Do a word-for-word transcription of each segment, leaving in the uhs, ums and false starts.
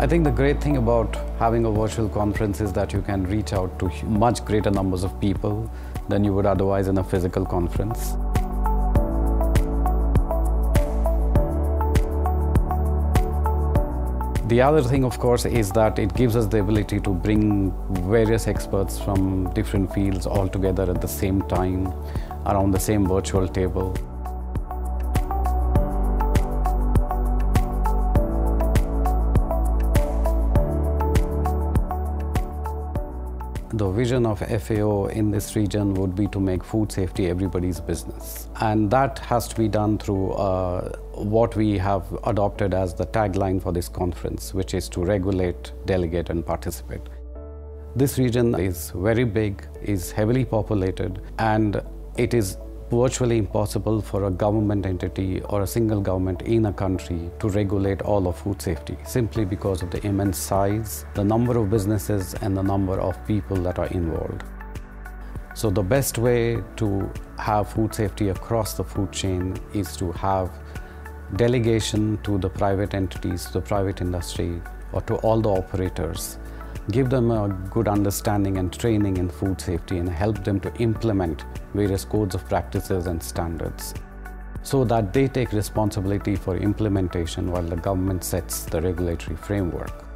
I think the great thing about having a virtual conference is that you can reach out to much greater numbers of people than you would otherwise in a physical conference. The other thing, of course, is that it gives us the ability to bring various experts from different fields all together at the same time, around the same virtual table. The vision of F A O in this region would be to make food safety everybody's business. And that has to be done through uh, what we have adopted as the tagline for this conference, which is to regulate, delegate, and participate. This region is very big, is heavily populated, and it is virtually impossible for a government entity or a single government in a country to regulate all of food safety, simply because of the immense size, the number of businesses, and the number of people that are involved. So the best way to have food safety across the food chain is to have delegation to the private entities, to the private industry, or to all the operators. Give them a good understanding and training in food safety and help them to implement various codes of practices and standards so that they take responsibility for implementation while the government sets the regulatory framework.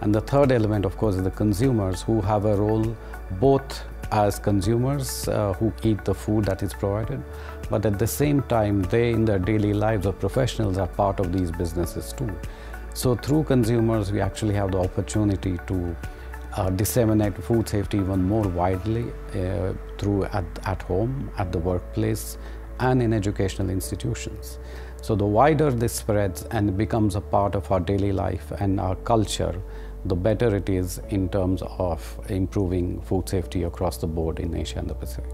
And the third element, of course, is the consumers, who have a role both as consumers uh, who eat the food that is provided, but at the same time, they in their daily lives or professionals are part of these businesses too. So through consumers, we actually have the opportunity to uh, disseminate food safety even more widely uh, through at, at home, at the workplace, and in educational institutions. So the wider this spreads and becomes a part of our daily life and our culture, the better it is in terms of improving food safety across the board in Asia and the Pacific.